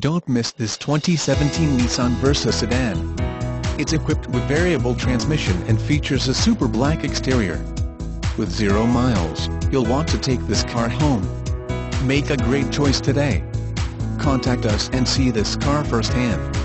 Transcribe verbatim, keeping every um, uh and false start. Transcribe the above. Don't miss this twenty seventeen Nissan Versa sedan. It's equipped with variable transmission and features a super black exterior. With zero miles, you'll want to take this car home. Make a great choice today. Contact us and see this car firsthand.